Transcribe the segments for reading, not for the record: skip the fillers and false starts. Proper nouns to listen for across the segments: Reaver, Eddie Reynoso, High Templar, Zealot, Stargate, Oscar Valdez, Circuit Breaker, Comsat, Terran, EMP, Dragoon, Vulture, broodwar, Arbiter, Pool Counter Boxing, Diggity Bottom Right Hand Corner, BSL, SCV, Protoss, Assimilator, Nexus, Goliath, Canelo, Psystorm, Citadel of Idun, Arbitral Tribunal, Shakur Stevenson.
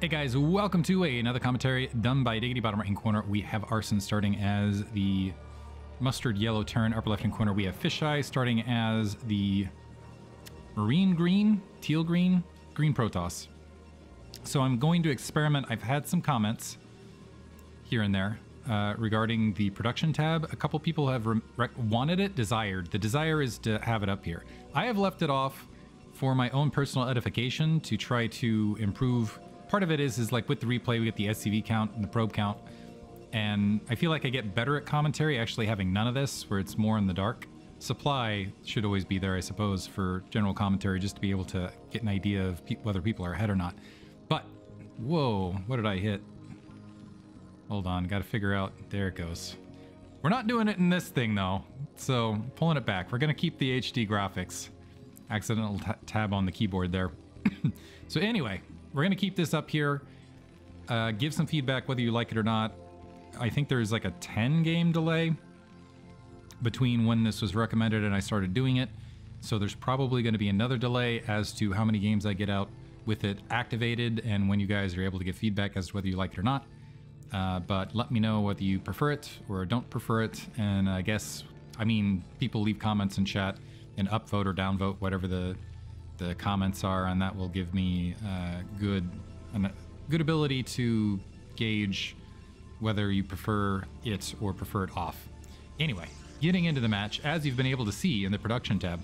Hey guys, welcome to another commentary done by Diggity Bottom Right Hand Corner. We have Arson starting as the mustard yellow Terran. Upper left hand corner, we have Fisheye starting as the marine green, teal green, green Protoss. So I'm going to experiment. I've had some comments here and there regarding the production tab. A couple people have wanted it, desired. The desire is to have it up here. I have left it off for my own personal edification to try to improve. Part of it is like with the replay, we get the SCV count and the probe count. And I feel like I get better at commentary actually having none of this, where it's more in the dark. Supply should always be there, I suppose, for general commentary, just to be able to get an idea of whether people are ahead or not. But, whoa, what did I hit? Hold on, gotta figure out, there it goes. We're not doing it in this thing though, so pulling it back. We're gonna keep the HD graphics. Accidental tab on the keyboard there. So anyway, we're gonna keep this up here. Give some feedback whether you like it or not. I think there's like a 10 game delay between when this was recommended and I started doing it. So there's probably gonna be another delay as to how many games I get out with it activated and when you guys are able to give feedback as to whether you like it or not. But let me know whether you prefer it or don't prefer it. And I guess, I mean, people leave comments in chat and upvote or downvote, whatever the comments are, and that will give me good ability to gauge whether you prefer it or prefer it off. Anyway, getting into the match, as you've been able to see in the production tab,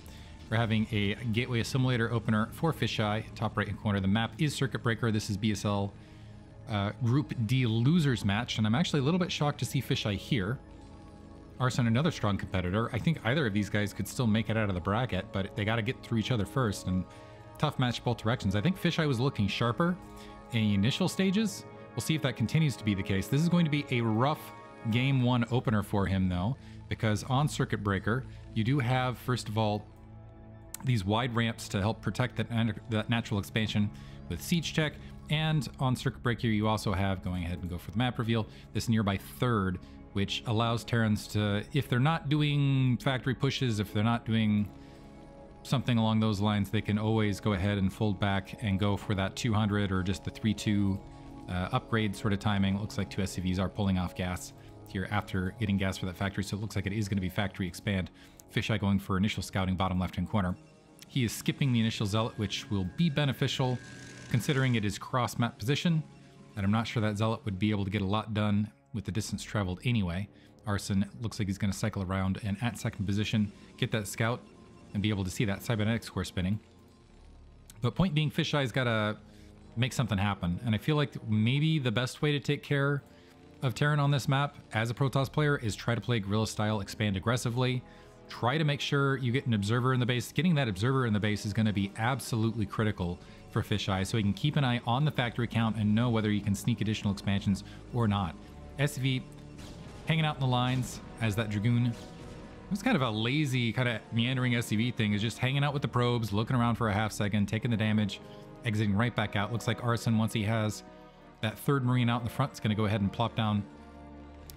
we're having a Gateway Assimilator opener for Fisheye, top right-hand corner. The map is Circuit Breaker. This is BSL Group D Losers match, and I'm actually a little bit shocked to see Fisheye here. Arson, another strong competitor. I think either of these guys could still make it out of the bracket, but they got to get through each other first, and tough match both directions. I think Fisheye was looking sharper in the initial stages. We'll see if that continues to be the case. This is going to be a rough game one opener for him, though, because on Circuit Breaker, you do have, first of all, these wide ramps to help protect that natural expansion with Siege Tech, and on Circuit Breaker, you also have, going ahead and go for the map reveal, this nearby third, which allows Terrans to, if they're not doing factory pushes, if they're not doing something along those lines, they can always go ahead and fold back and go for that 200 or just the 3-2 upgrade sort of timing. It looks like two SCVs are pulling off gas here after getting gas for that factory, so it looks like it is going to be factory expand. Fisheye going for initial scouting, bottom left-hand corner. He is skipping the initial zealot, which will be beneficial considering it is cross-map position, and I'm not sure that zealot would be able to get a lot done with the distance traveled anyway. Arson looks like he's going to cycle around and at second position, get that scout and be able to see that cybernetics core spinning. But point being, Fisheye's got to make something happen. And I feel like maybe the best way to take care of Terran on this map as a Protoss player is try to play guerrilla style, expand aggressively. Try to make sure you get an observer in the base. Getting that observer in the base is going to be absolutely critical for Fisheye, so he can keep an eye on the factory count and know whether he can sneak additional expansions or not. SV hanging out in the lines as that Dragoon. It's kind of a lazy, kind of meandering SCV thing, is just hanging out with the probes, looking around for a half second, taking the damage, exiting right back out. Looks like Arson, once he has that third Marine out in the front, is going to go ahead and plop down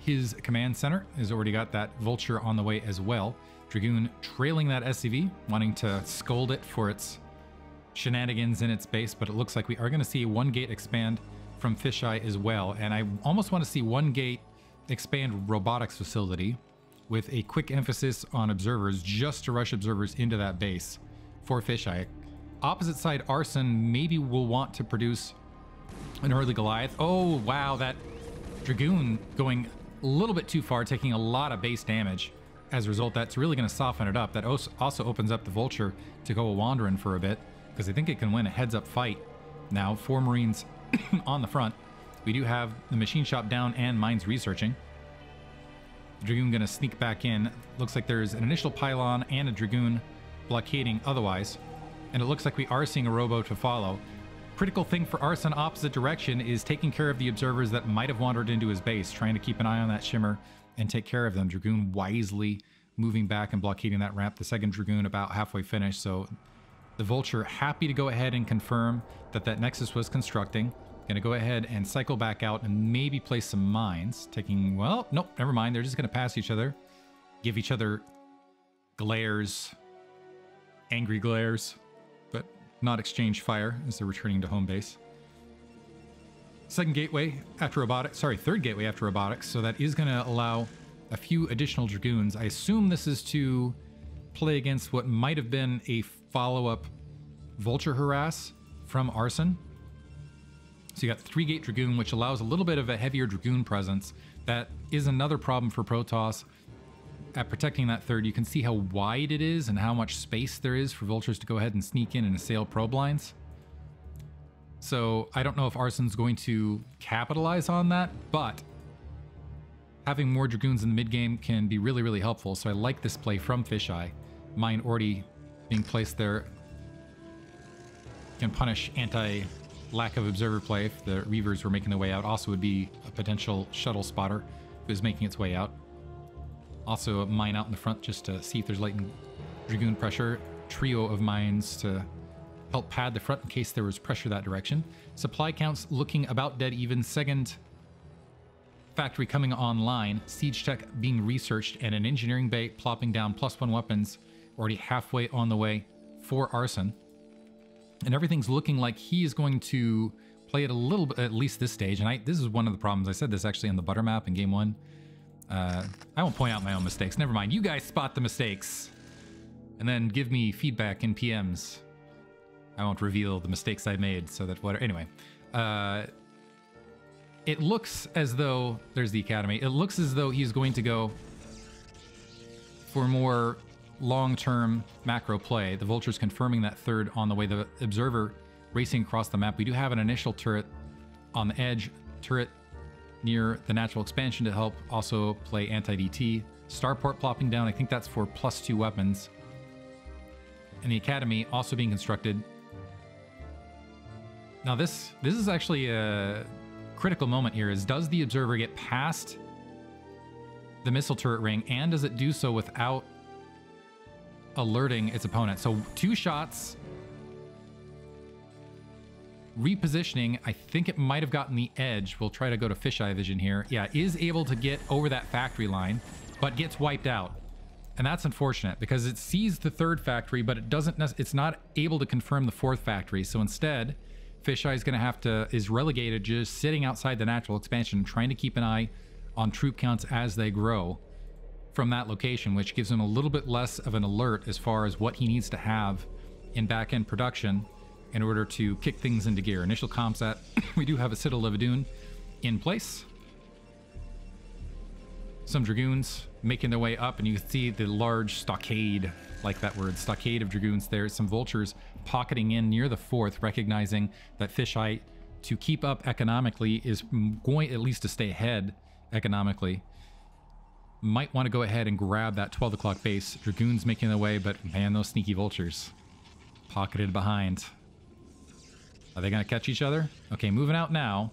his command center. He's already got that Vulture on the way as well. Dragoon trailing that SCV, wanting to scold it for its shenanigans in its base, but it looks like we are going to see one gate expand from Fisheye as well, and I almost want to see one gate expand robotics facility with a quick emphasis on observers, just to rush observers into that base for Fisheye. Opposite side, Arson maybe will want to produce an early Goliath. Oh wow, that Dragoon going a little bit too far, taking a lot of base damage. As a result, that's really going to soften it up. That also opens up the Vulture to go a wandering for a bit, because I think it can win a heads up fight. Now, four Marines on the front. We do have the machine shop down and mines researching. The Dragoon gonna sneak back in. Looks like there's an initial pylon and a Dragoon blockading otherwise. And it looks like we are seeing a robo to follow. Critical thing for Arson opposite direction is taking care of the observers that might have wandered into his base, trying to keep an eye on that shimmer and take care of them. Dragoon wisely moving back and blockading that ramp. The second Dragoon about halfway finished, so the Vulture happy to go ahead and confirm that that Nexus was constructing. Gonna go ahead and cycle back out and maybe place some mines. Taking, well, nope, never mind. They're just gonna pass each other, give each other glares, angry glares, but not exchange fire as they're returning to home base. Second gateway after robotics, sorry, third gateway after robotics. So that is going to allow a few additional Dragoons. I assume this is to play against what might have been a follow-up Vulture Harass from Arson. So you got 3-gate Dragoon, which allows a little bit of a heavier Dragoon presence. That is another problem for Protoss at protecting that third. You can see how wide it is and how much space there is for Vultures to go ahead and sneak in and assail probe lines. So I don't know if Arson's going to capitalize on that, but having more Dragoons in the mid-game can be really, really helpful. So I like this play from Fisheye. Mine already being placed there can punish anti-lack of observer play if the Reavers were making their way out. Also would be a potential shuttle spotter who is making its way out. Also a mine out in the front just to see if there's latent Dragoon pressure. Trio of mines to help pad the front in case there was pressure that direction. Supply counts looking about dead even. Second factory coming online. Siege tech being researched and an engineering bay plopping down. +1 weapons already halfway on the way for Arson. And everything's looking like he is going to play it a little bit, at least this stage. And this is one of the problems. I said this actually on the butter map in game 1. I won't point out my own mistakes. Never mind. You guys spot the mistakes and then give me feedback in PMs. I won't reveal the mistakes I made, so that what? Anyway, it looks as though there's the academy. It looks as though he's going to go for more long-term macro play. The Vulture's confirming that third on the way. The Observer racing across the map. We do have an initial turret on the edge, turret near the natural expansion to help also play anti-DT. Starport plopping down. I think that's for +2 weapons. And the academy also being constructed. Now this is actually a critical moment here, is does the Observer get past the missile turret ring, and does it do so without alerting its opponent? So 2 shots. Repositioning, I think it might have gotten the edge. We'll try to go to fisheye vision here. Yeah, is able to get over that factory line, but gets wiped out. And that's unfortunate because it sees the third factory, but it doesn't, it's not able to confirm the fourth factory. So instead, Fisheye is going to have to, is relegated just sitting outside the natural expansion, trying to keep an eye on troop counts as they grow from that location, which gives him a little bit less of an alert as far as what he needs to have in back-end production in order to kick things into gear. Initial comps at, we do have a Citadel of Idun in place. Some Dragoons making their way up, and you can see the large stockade, like that word, stockade of Dragoons there. Some Vultures pocketing in near the fourth, recognizing that Fisheye, to keep up economically, is going at least to stay ahead economically. Might want to go ahead and grab that 12 o'clock base. Dragoons making their way, but man, those sneaky Vultures pocketed behind. Are they going to catch each other? Okay, moving out now.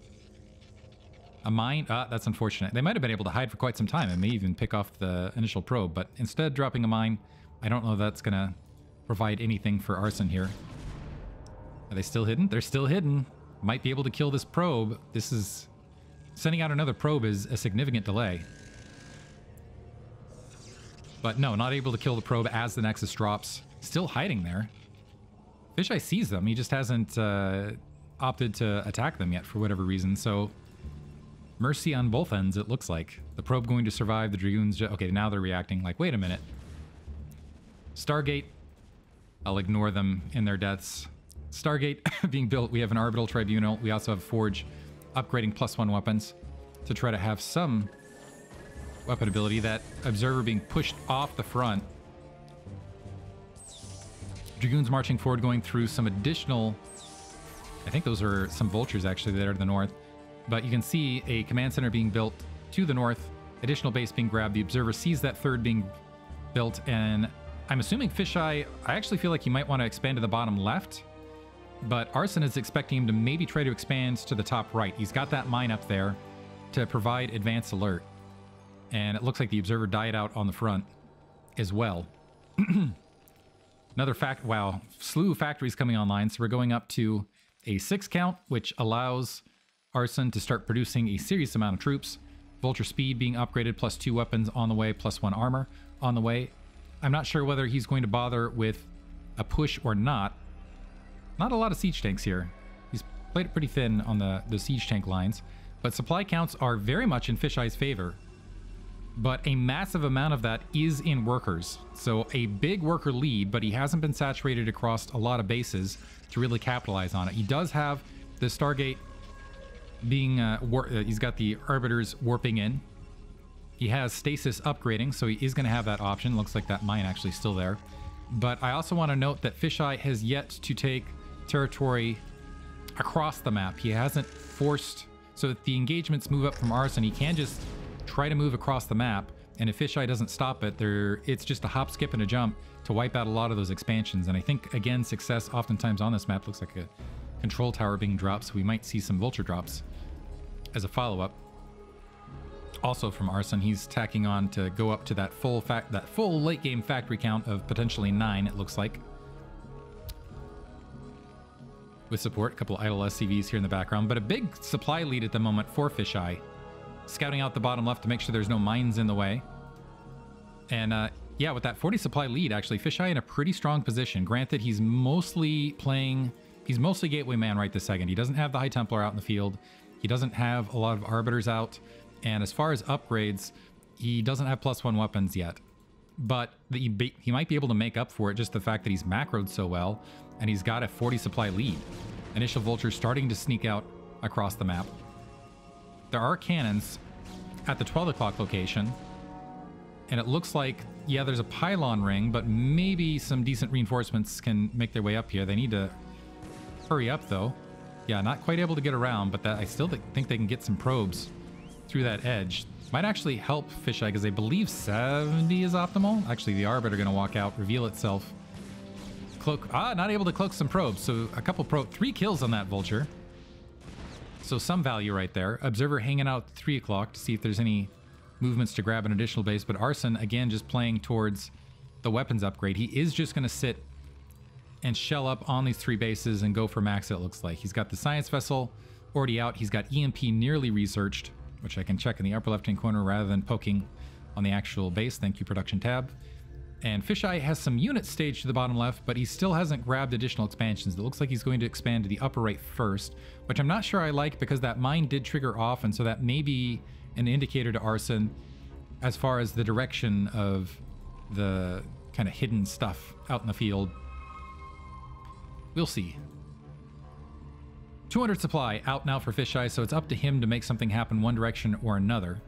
A mine? That's unfortunate. They might have been able to hide for quite some time and may even pick off the initial probe, but instead dropping a mine. I don't know if that's going to provide anything for Arson here. Are they still hidden? They're still hidden. Might be able to kill this probe. This is... sending out another probe is a significant delay. But no, not able to kill the probe as the Nexus drops. Still hiding there. Fisheye sees them. He just hasn't opted to attack them yet for whatever reason, so... mercy on both ends, it looks like. The probe going to survive, the Dragoons... okay, now they're reacting like, wait a minute. Stargate. I'll ignore them in their deaths. Stargate being built. We have an Arbitral Tribunal. We also have Forge upgrading +1 weapons to try to have some weapon ability. That Observer being pushed off the front. Dragoons marching forward, going through some additional... I think those are some Vultures, actually, that are to the north. But you can see a command center being built to the north, additional base being grabbed. The Observer sees that third being built, and I'm assuming Fisheye, I actually feel like he might want to expand to the bottom left, but Arson is expecting him to maybe try to expand to the top right. He's got that mine up there to provide advanced alert, and it looks like the Observer died out on the front as well. Another fact, wow, slew of factories coming online, so we're going up to a 6 count, which allows Arson to start producing a serious amount of troops. Vulture speed being upgraded, +2 weapons on the way, +1 armor on the way. I'm not sure whether he's going to bother with a push or not. Not a lot of siege tanks here. He's Played it pretty thin on the siege tank lines, but supply counts are very much in Fisheye's favor. But a massive amount of that is in workers. So a big worker lead, but he hasn't been saturated across a lot of bases to really capitalize on it. He does have the Stargate being, he's got the Arbiters warping in. He has Stasis upgrading, so he is going to have that option. Looks like that mine actually still there. But I also want to note that Fisheye has yet to take territory across the map. He hasn't forced, so that the engagements move up from Arson, he can just try to move across the map, and if Fisheye doesn't stop it, it's just a hop, skip, and a jump to wipe out a lot of those expansions. And I think, again, success oftentimes on this map looks like a control tower being dropped, so we might see some vulture drops as a follow-up. Also from Arson, he's tacking on to go up to that full late-game factory count of potentially 9, it looks like. With support, a couple idle SCVs here in the background, but a big supply lead at the moment for Fisheye. Scouting out the bottom left to make sure there's no mines in the way. And yeah, with that 40 supply lead, actually, Fisheye in a pretty strong position. Granted, he's mostly playing, he's mostly Gateway Man right this second. He doesn't have the High Templar out in the field. He doesn't have a lot of Arbiters out. And as far as upgrades, he doesn't have +1 weapons yet. But he might be able to make up for it, just the fact that he's macroed so well, and he's got a 40 supply lead. Initial vultures starting to sneak out across the map. There are cannons at the 12 o'clock location, and it looks like, yeah, there's a pylon ring, but maybe some decent reinforcements can make their way up here. They need to hurry up, though. Yeah, not quite able to get around, but I still think they can get some probes through that edge. Might actually help Fisheye, because they believe 70 is optimal. Actually, the Arbiter are going to walk out, reveal itself. Cloak, not able to cloak some probes, so a couple probe, 3 kills on that vulture. So some value right there. Observer hanging out at 3 o'clock to see if there's any movements to grab an additional base, but Arson, again, just playing towards the weapons upgrade. He is just going to sit and shell up on these 3 bases and go for max, it looks like. He's got the science vessel already out. He's got EMP nearly researched, which I can check in the upper left-hand corner rather than poking on the actual base. Thank you, production tab. And Fisheye has some units staged to the bottom left, but he still hasn't grabbed additional expansions. It looks like he's going to expand to the upper right first, which I'm not sure I like, because that mine did trigger off, and so that may be an indicator to Arson as far as the direction of the kind of hidden stuff out in the field. We'll see. 200 supply out now for Fisheye, so it's up to him to make something happen one direction or another.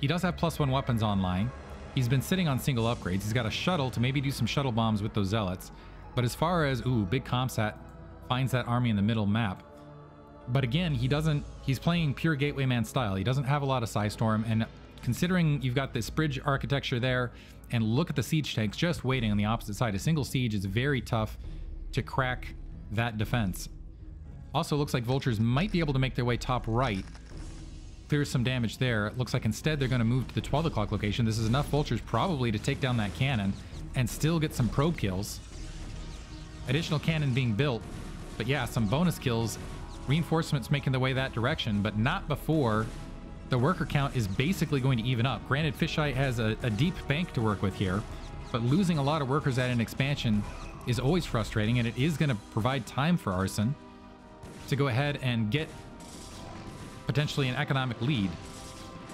He does have +1 weapons online. He's been sitting on single upgrades. He's got a shuttle to maybe do some shuttle bombs with those zealots. But as far as, ooh, big Comsat finds that army in the middle map. But again, he's playing pure Gateway Man style. He doesn't have a lot of Psystorm, and considering you've got this bridge architecture there, and look at the siege tanks just waiting on the opposite side. A single siege is very tough to crack that defense. Also, looks like vultures might be able to make their way top right. Clears some damage there. It looks like instead they're going to move to the 12 o'clock location. This is enough vultures probably to take down that cannon and still get some probe kills. Additional cannon being built, but yeah, some bonus kills. Reinforcements making their way that direction, but not before the worker count is basically going to even up. Granted, Fisheye has a deep bank to work with here, but losing a lot of workers at an expansion is always frustrating, and it is going to provide time for Arson to go ahead and get potentially an economic lead,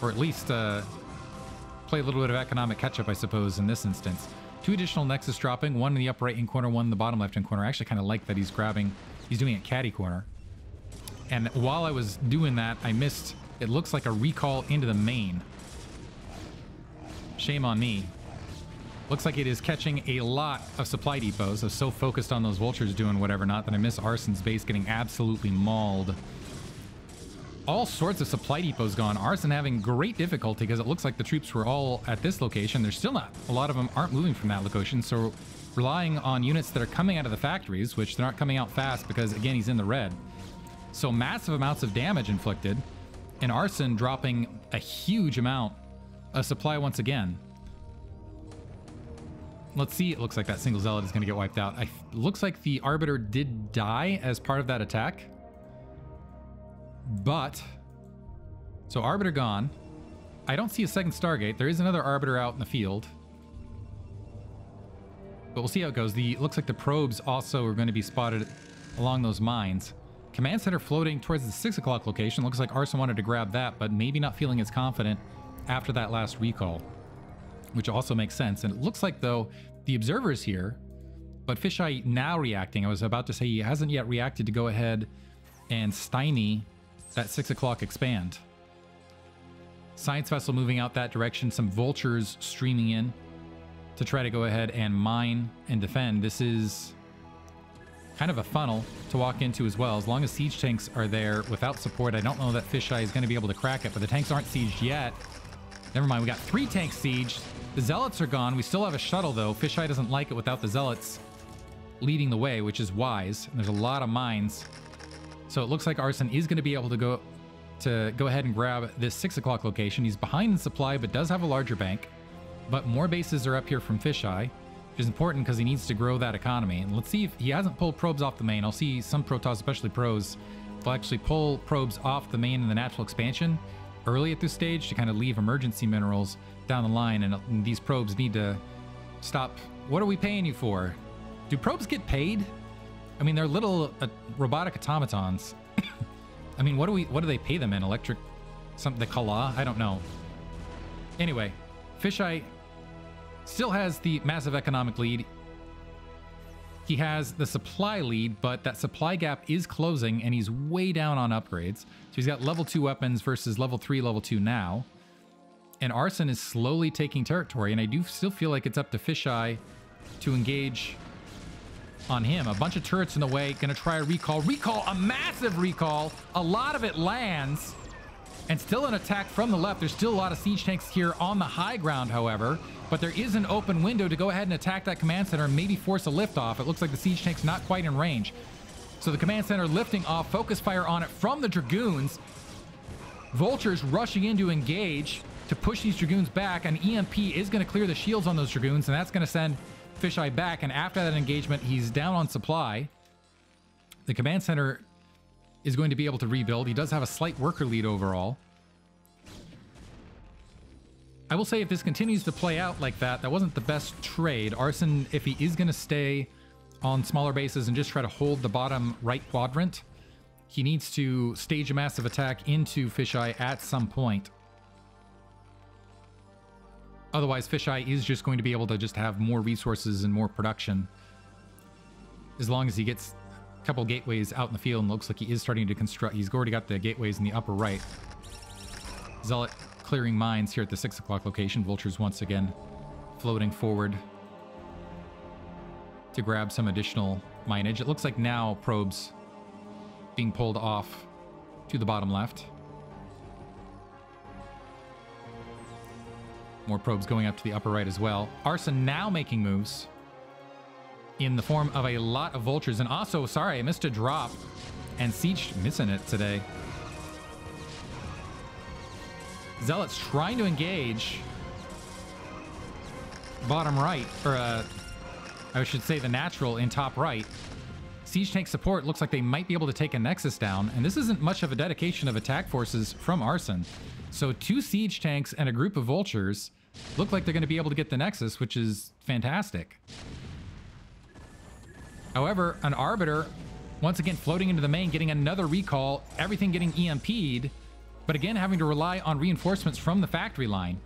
or at least play a little bit of economic catch-up, I suppose, in this instance. 2 additional Nexus dropping, 1 in the upper right-hand corner, 1 in the bottom left-hand corner. I actually kind of like that he's doing it caddy corner. And while I was doing that, I missed, it looks like a recall into the main. Shame on me. Looks like it is catching a lot of supply depots. I was so focused on those vultures doing whatever not that I miss Arson's base getting absolutely mauled. All sorts of supply depots gone. Arson having great difficulty, because it looks like the troops were all at this location. There's still not, a lot of them aren't moving from that location, so relying on units that are coming out of the factories, which they're not coming out fast because, again, he's in the red. So massive amounts of damage inflicted, and Arson dropping a huge amount of supply once again. Let's see, it looks like that single zealot is going to get wiped out. Looks like the Arbiter did die as part of that attack. But, so Arbiter gone. I don't see a second Stargate. There is another Arbiter out in the field. But we'll see how it goes. Looks like the probes also are going to be spotted along those mines. Command center floating towards the 6 o'clock location. Looks like Arson wanted to grab that, but maybe not feeling as confident after that last recall, which also makes sense. And it looks like, though, the observer is here, but Fisheye now reacting. I was about to say he hasn't yet reacted to go ahead and stymie that 6 o'clock expand. Science vessel moving out that direction, some vultures streaming in to try to go ahead and mine and defend. This is kind of a funnel to walk into as well. As long as siege tanks are there without support, I don't know that Fisheye is going to be able to crack it, but the tanks aren't sieged yet. Never mind, we got 3 tanks sieged. The zealots are gone. We still have a shuttle, though. Fisheye doesn't like it without the zealots leading the way, which is wise. And there's a lot of mines. So it looks like Arson is going to be able to go ahead and grab this 6 o'clock location. He's behind in supply, but does have a larger bank. But more bases are up here from Fisheye, which is important because he needs to grow that economy. And let's see if he hasn't pulled probes off the main. I'll see some Protoss, especially pros, will actually pull probes off the main in the natural expansion early at this stage to kind of leave emergency minerals down the line. And these probes need to stop. What are we paying you for? Do probes get paid? I mean, they're little robotic automatons. I mean, what do they pay them in? Electric, something, the kala? I don't know. Anyway, Fisheye still has the massive economic lead. He has the supply lead, but that supply gap is closing and he's way down on upgrades. So he's got level 2 weapons versus level 3, level 2 now. And Arson is slowly taking territory, and I do still feel like it's up to Fisheye to engage on him. A bunch of turrets in the way, gonna try a recall. Recall, a massive recall. A lot of it lands, and still an attack from the left. There's still a lot of siege tanks here on the high ground, however, but there is an open window to go ahead and attack that command center and maybe force a lift off. It looks like the siege tank's not quite in range. So the command center lifting off, focus fire on it from the Dragoons. Vultures rushing in to engage to push these Dragoons back. An EMP is gonna clear the shields on those Dragoons, and that's gonna send Fisheye back, and after that engagement, he's down on supply. The command center is going to be able to rebuild. He does have a slight worker lead overall. I will say, if this continues to play out like that, that wasn't the best trade. Arson, if he is going to stay on smaller bases and just try to hold the bottom right quadrant, he needs to stage a massive attack into Fisheye at some point. Otherwise, Fisheye is just going to be able to just have more resources and more production, as long as he gets a couple gateways out in the field. And looks like he is starting to construct. He's already got the gateways in the upper right. Zealot clearing mines here at the 6 o'clock location. Vultures once again floating forward to grab some additional minage. It looks like now probes being pulled off to the bottom left. More probes going up to the upper right as well. Arson now making moves in the form of a lot of vultures. And also, sorry, I missed a drop. And Siege missing it today. Zealots trying to engage bottom right, or I should say the natural in top right. Siege tank support looks like they might be able to take a Nexus down. And this isn't much of a dedication of attack forces from Arson. So 2 siege tanks and a group of vultures look like they're going to be able to get the Nexus, which is fantastic. However, an Arbiter, once again floating into the main, getting another recall, everything getting EMP'd, but again having to rely on reinforcements from the factory line.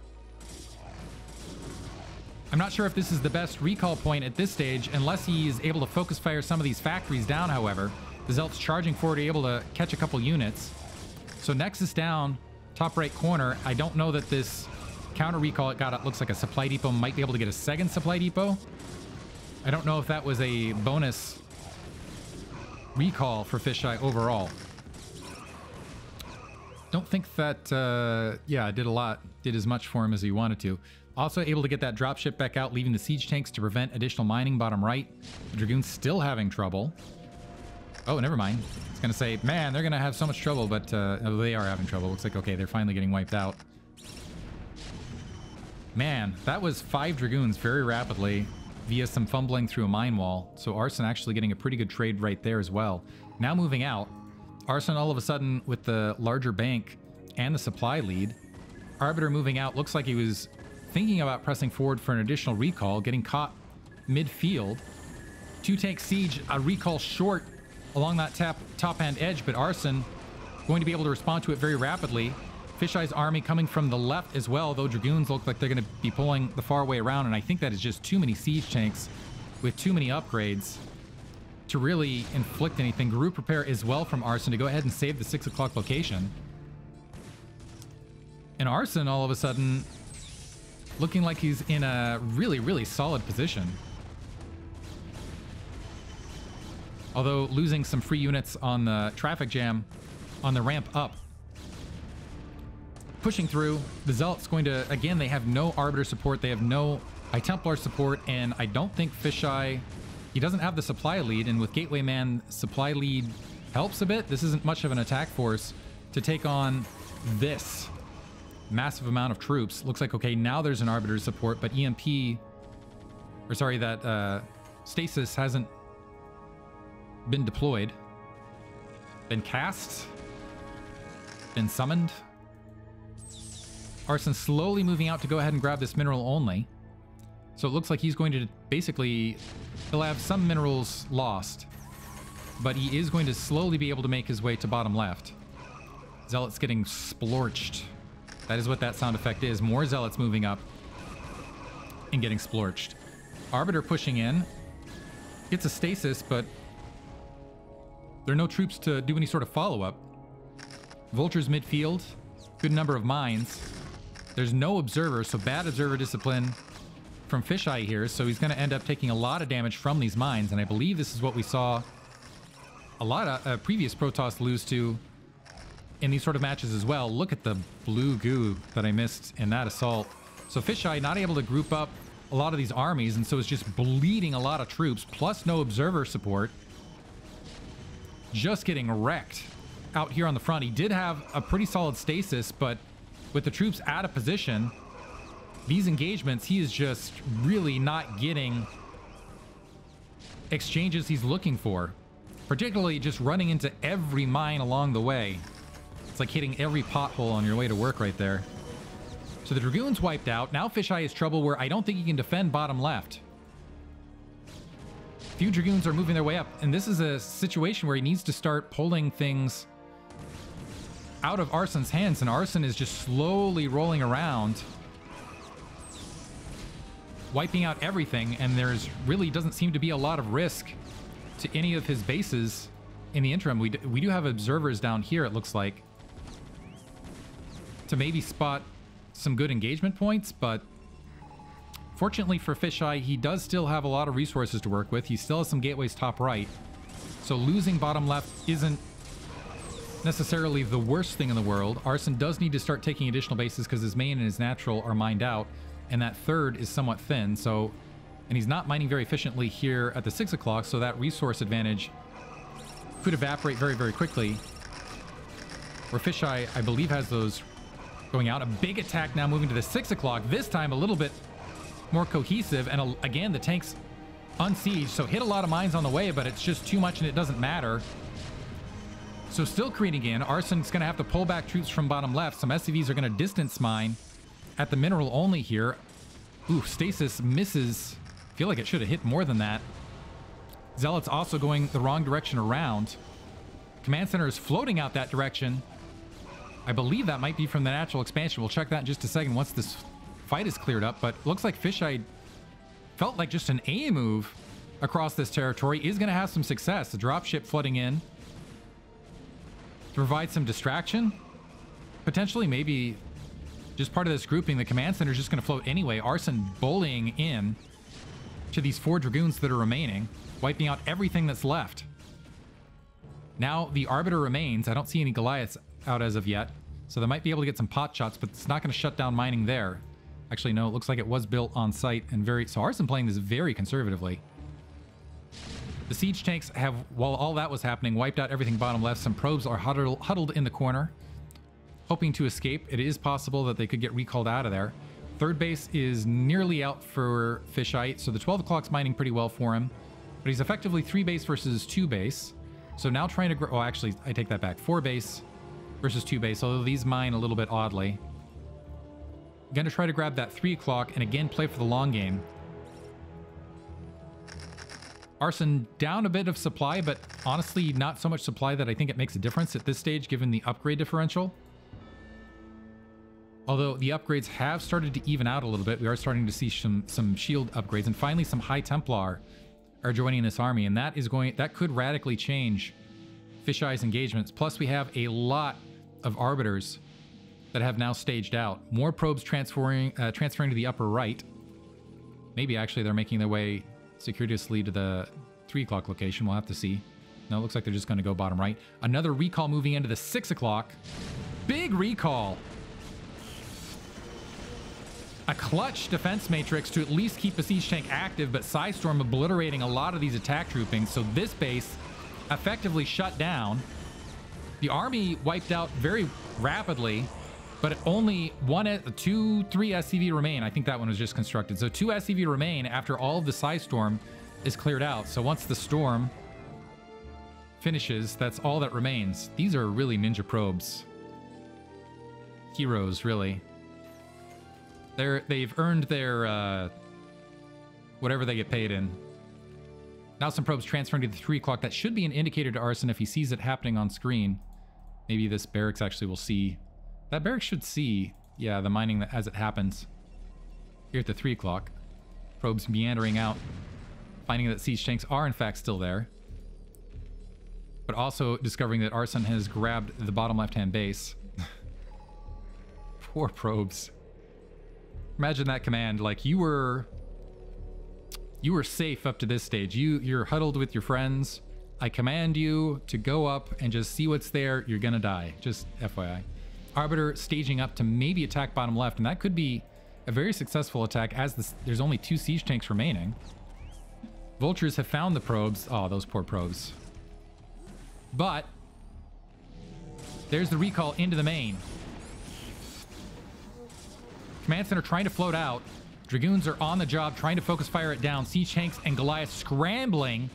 I'm not sure if this is the best recall point at this stage, unless he is able to focus fire some of these factories down, however. The Zealot's charging forward, able to catch a couple units. So Nexus down, top right corner. I don't know that this counter recall it got, it looks like a supply depot, might be able to get a second supply depot. I don't know if that was a bonus recall for Fisheye overall. Don't think that, yeah, it did a lot, did as much for him as he wanted to. Also able to get that dropship back out, leaving the siege tanks to prevent additional mining bottom right. The Dragoons still having trouble. Oh, never mind. It's going to say, man, they're going to have so much trouble, but they are having trouble. Looks like, okay, they're finally getting wiped out. Man, that was 5 Dragoons very rapidly via some fumbling through a mine wall. So Arson actually getting a pretty good trade right there as well. Now moving out, Arson all of a sudden with the larger bank and the supply lead. Arbiter moving out. Looks like he was thinking about pressing forward for an additional recall, getting caught midfield. 2 tank siege, a recall short. along that top hand edge, but Arson going to be able to respond to it very rapidly. Fisheye's army coming from the left as well, though Dragoons look like they're going to be pulling the far way around, and I think that is just too many siege tanks with too many upgrades to really inflict anything. Group prepare as well from Arson to go ahead and save the 6 o'clock location. And Arson all of a sudden looking like he's in a really, really solid position. Although losing some free units on the traffic jam on the ramp up. Pushing through, the Zealot's going to, again, they have no Arbiter support, they have no High Templar support, and I don't think Fisheye, he doesn't have the supply lead, and with Gateway Man, supply lead helps a bit. This isn't much of an attack force to take on this massive amount of troops. Looks like, okay, now there's an Arbiter support, but EMP, or sorry, that Stasis hasn't been deployed, been cast, been summoned. Arson slowly moving out to go ahead and grab this mineral only. So it looks like he's going to basically, he'll have some minerals lost, but he is going to slowly be able to make his way to bottom left. Zealots getting splorched. That is what that sound effect is. More Zealots moving up and getting splorched. Arbiter pushing in. Gets a stasis, but there are no troops to do any sort of follow-up. Vultures midfield. Good number of mines. There's no observer, so bad observer discipline from Fisheye here, so he's going to end up taking a lot of damage from these mines, and I believe this is what we saw a lot of previous Protoss lose to in these sort of matches as well. Look at the blue goo that I missed in that assault. So Fisheye not able to group up a lot of these armies, and so it's just bleeding a lot of troops, plus no observer support. Just getting wrecked out here on the front. He did have a pretty solid stasis, but with the troops out of position, these engagements, he is just really not getting exchanges he's looking for. Particularly just running into every mine along the way. It's like hitting every pothole on your way to work right there. So the Dragoon's wiped out. Now Fisheye is trouble where I don't think he can defend bottom left. A few Dragoons are moving their way up, and this is a situation where he needs to start pulling things out of Arson's hands, and Arson is just slowly rolling around, wiping out everything, and there's really doesn't seem to be a lot of risk to any of his bases in the interim. We do have observers down here, it looks like, to maybe spot some good engagement points, but fortunately for Fisheye, he does still have a lot of resources to work with. He still has some gateways top right, so losing bottom left isn't necessarily the worst thing in the world. Arson does need to start taking additional bases because his main and his natural are mined out, and that third is somewhat thin, so, and he's not mining very efficiently here at the 6 o'clock, so that resource advantage could evaporate very, very quickly. Where Fisheye, I believe, has those going out. A big attack now moving to the 6 o'clock, this time a little bit more cohesive, and again, the tanks unsieged, so hit a lot of mines on the way, but it's just too much and it doesn't matter. So still creating in. Arson's going to have to pull back troops from bottom left. Some SCVs are going to distance mine at the mineral only here. Ooh, stasis misses. I feel like it should have hit more than that. Zealot's also going the wrong direction around. Command center is floating out that direction. I believe that might be from the natural expansion. We'll check that in just a second once this fight is cleared up, but looks like Fisheye felt like just an A move across this territory is going to have some success. The dropship flooding in to provide some distraction. Potentially, maybe just part of this grouping, the command center is just going to float anyway. Arson bullying in to these 4 Dragoons that are remaining, wiping out everything that's left. Now the Arbiter remains. I don't see any Goliaths out as of yet, so they might be able to get some pot shots, but it's not going to shut down mining there. Actually, no, it looks like it was built on site and very... So Arson playing this very conservatively. The siege tanks have, while all that was happening, wiped out everything bottom left. Some probes are huddled in the corner, hoping to escape. It is possible that they could get recalled out of there. Third base is nearly out for Fisheye, so the 12 o'clock's mining pretty well for him. But he's effectively 3 base versus 2 base. So now trying to grow... Oh, actually, I take that back. 4 base versus 2 base, although these mine a little bit oddly. Going to try to grab that 3 o'clock and again play for the long game. Arson down a bit of supply, but honestly not so much supply that I think it makes a difference at this stage given the upgrade differential. Although the upgrades have started to even out a little bit. We are starting to see some shield upgrades, and finally some High Templar are joining this army, and that could radically change Fisheye's engagements. Plus we have a lot of Arbiters that have now staged out. More probes transferring to the upper right. Maybe actually they're making their way circuitously to the 3 o'clock location. We'll have to see. No, it looks like they're just going to go bottom right. Another recall moving into the 6 o'clock. Big recall. A clutch defense matrix to at least keep a siege tank active, but Psystorm obliterating a lot of these attack groupings. So this base effectively shut down. The army wiped out very rapidly, but only three SCV remain. I think that one was just constructed. So 2 SCV remain after all of the Psystorm is cleared out. So once the storm finishes, that's all that remains. These are really ninja probes. Heroes, really. They've earned their, whatever they get paid in. Now some probes transferring to the 3 o'clock. That should be an indicator to Arson if he sees it happening on screen. Maybe this barracks actually will see. That barracks should see, yeah, the mining that as it happens. Here at the 3 o'clock. Probes meandering out, finding that siege tanks are in fact still there. But also discovering that Arson has grabbed the bottom left-hand base. Poor probes. Imagine that command, like you were safe up to this stage. You're huddled with your friends. I command you to go up and just see what's there. You're gonna die, just FYI. Arbiter staging up to maybe attack bottom left, and that could be a very successful attack as there's only 2 siege tanks remaining. Vultures have found the probes. Oh, those poor probes. But there's the recall into the main. Command Center trying to float out. Dragoons are on the job, trying to focus fire it down. Siege tanks and Goliath scrambling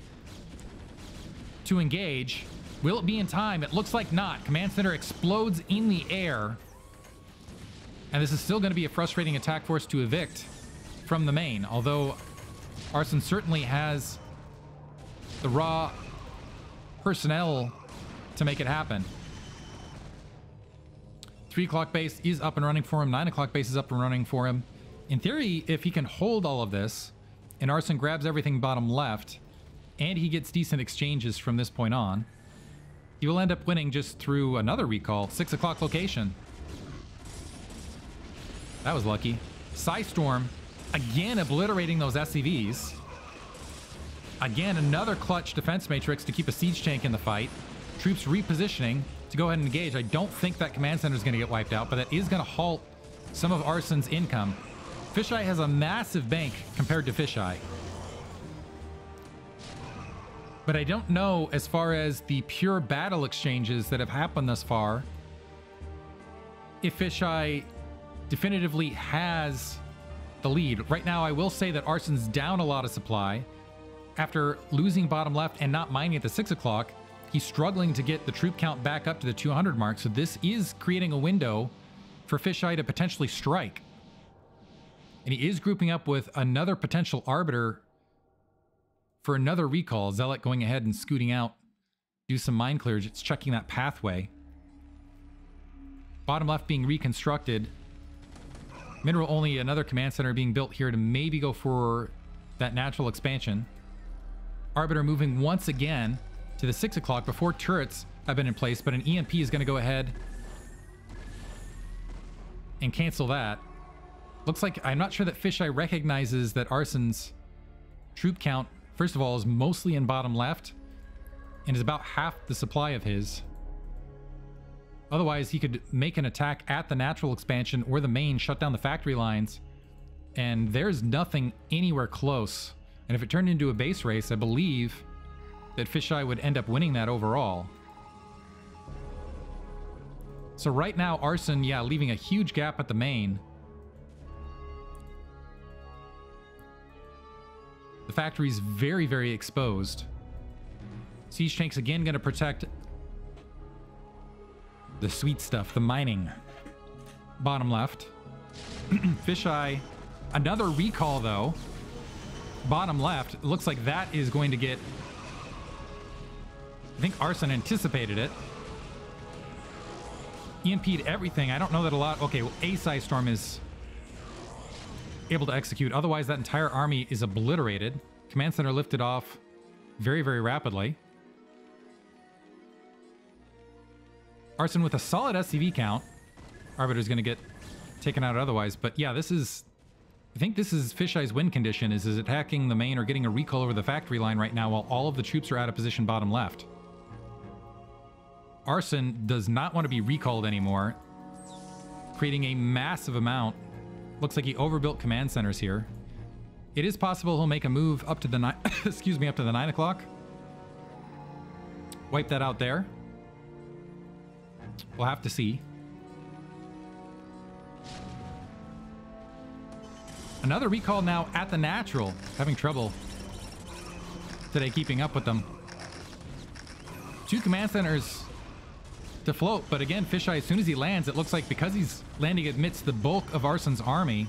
to engage. Will it be in time? It looks like not. Command Center explodes in the air. And this is still going to be a frustrating attack force to evict from the main. Although Arson certainly has the raw personnel to make it happen. 3 o'clock base is up and running for him. 9 o'clock base is up and running for him. In theory, if he can hold all of this, and Arson grabs everything bottom left, and he gets decent exchanges from this point on, he will end up winning just through another recall. 6 o'clock location. That was lucky. Psystorm again obliterating those SCVs. Again, another clutch defense matrix to keep a siege tank in the fight. Troops repositioning to go ahead and engage. I don't think that command center is going to get wiped out, but that is going to halt some of Arson's income. Fisheye has a massive bank compared to Fisheye. But I don't know as far as the pure battle exchanges that have happened thus far, if Fisheye definitively has the lead. Right now, I will say that Arson's down a lot of supply. After losing bottom left and not mining at the 6 o'clock, he's struggling to get the troop count back up to the 200 mark, so this is creating a window for Fisheye to potentially strike. And he is grouping up with another potential Arbiter for another recall. Zealot going ahead and scooting out, do some mine clears. It's checking that pathway. Bottom left being reconstructed. Mineral only, another command center being built here to maybe go for that natural expansion. Arbiter moving once again to the 6 o'clock before turrets have been in place, but an EMP is going to go ahead and cancel that. Looks like I'm not sure that Fisheye recognizes that Arson's troop count, first of all, is mostly in bottom left and is about half the supply of his. Otherwise, he could make an attack at the natural expansion or the main, shut down the factory lines, and there's nothing anywhere close. And if it turned into a base race, I believe that Fisheye would end up winning that overall. So right now, Arson, yeah, leaving a huge gap at the main. The factory's very, very exposed. Siege tanks again gonna protect the sweet stuff, the mining. Bottom left. Fisheye, another recall though. bottom left. It looks like that is going to get... I think Arson anticipated it. EMP'd everything. I don't know that a lot... Okay, well, Aesai Storm is able to execute. Otherwise, that entire army is obliterated. Command Center lifted off very, very rapidly. Arson with a solid SCV count. Arbiter's going to get taken out otherwise. But yeah, this is... I think this is Fisheye's win condition, is attacking the main or getting a recall over the factory line right now while all of the troops are out of position bottom left. Arson does not want to be recalled anymore, creating a massive amount. Looks like he overbuilt command centers here. It is possible he'll make a move up to the up to the 9 o'clock. Wipe that out there. We'll have to see. Another recall now at the natural. Having trouble today keeping up with them. Two command centers to float, but again, Fisheye, as soon as he lands, it looks like because he's landing amidst the bulk of Arson's army,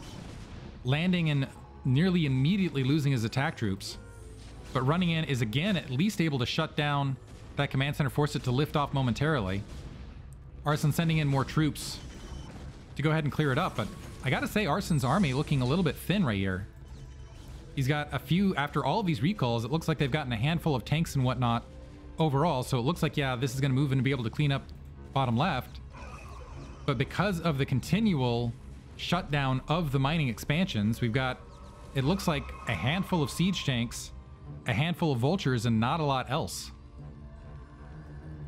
landing and nearly immediately losing his attack troops, but running in is again at least able to shut down that command center, force it to lift off momentarily. Arson sending in more troops to go ahead and clear it up, but I gotta say, Arson's army looking a little bit thin right here. He's got a few, after all of these recalls, it looks like they've gotten a handful of tanks and whatnot overall, so it looks like, yeah, this is gonna move in and be able to clean up bottom left, but because of the continual shutdown of the mining expansions, we've got, it looks like, a handful of siege tanks, a handful of vultures, and not a lot else.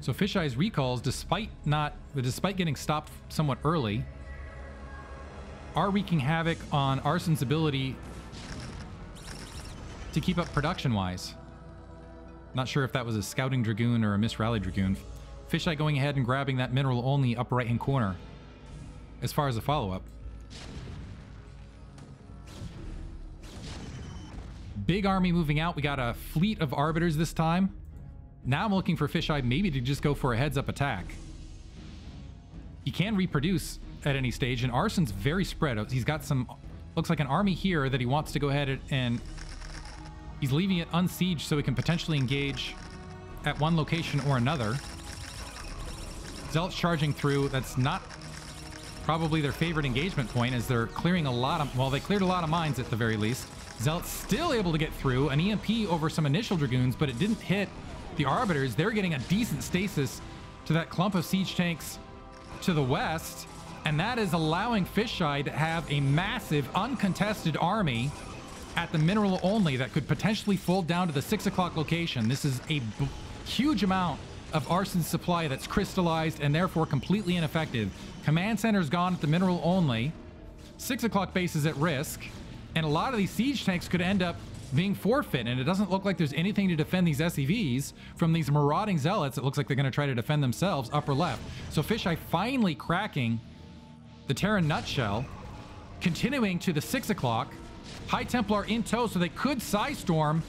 So Fisheye's recalls, despite getting stopped somewhat early, are wreaking havoc on Arson's ability to keep up production-wise. Not sure if that was a Scouting Dragoon or a Miss Rally Dragoon. Fisheye going ahead and grabbing that mineral-only upper right-hand corner as far as a follow-up. Big army moving out. We got a fleet of Arbiters this time. Now I'm looking for Fisheye maybe to just go for a heads-up attack. He can reproduce at any stage, and Arson's very spread out. He's got some, looks like an army here that he wants to go ahead and he's leaving it unsieged so he can potentially engage at one location or another. Zealots charging through. That's not probably their favorite engagement point, as they're clearing a lot of, well, they cleared a lot of mines at the very least. Zealots still able to get through an EMP over some initial Dragoons, but it didn't hit the Arbiters. They're getting a decent stasis to that clump of siege tanks to the west, and that is allowing Fisheye to have a massive uncontested army at the mineral only that could potentially fold down to the 6 o'clock location. This is a huge amount of Arson's supply that's crystallized and therefore completely ineffective. Command center's gone at the mineral only. 6 o'clock base is at risk, and a lot of these siege tanks could end up being forfeit, and it doesn't look like there's anything to defend these SCVs from these marauding zealots. It looks like they're gonna try to defend themselves upper left. So Fisheye finally cracking the Terran nutshell, continuing to the 6 o'clock, High Templar in tow, so they could Psystorm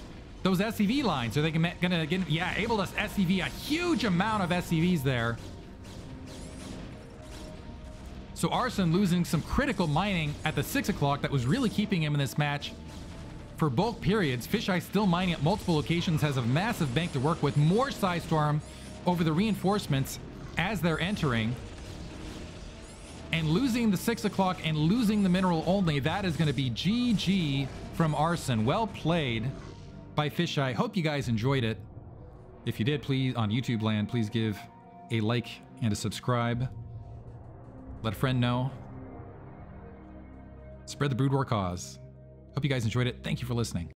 those SCV lines. Are they gonna get, yeah, able to SCV a huge amount of SCVs there. So Arson losing some critical mining at the 6 o'clock that was really keeping him in this match for both periods. Fisheye still mining at multiple locations, has a massive bank to work with. More Psystorm over the reinforcements as they're entering. And losing the 6 o'clock and losing the mineral only, that is going to be GG from Arson. Well played by Fisheye. Hope you guys enjoyed it. If you did, please, on YouTube land, please give a like and a subscribe. Let a friend know. Spread the Brood War cause. Hope you guys enjoyed it. Thank you for listening.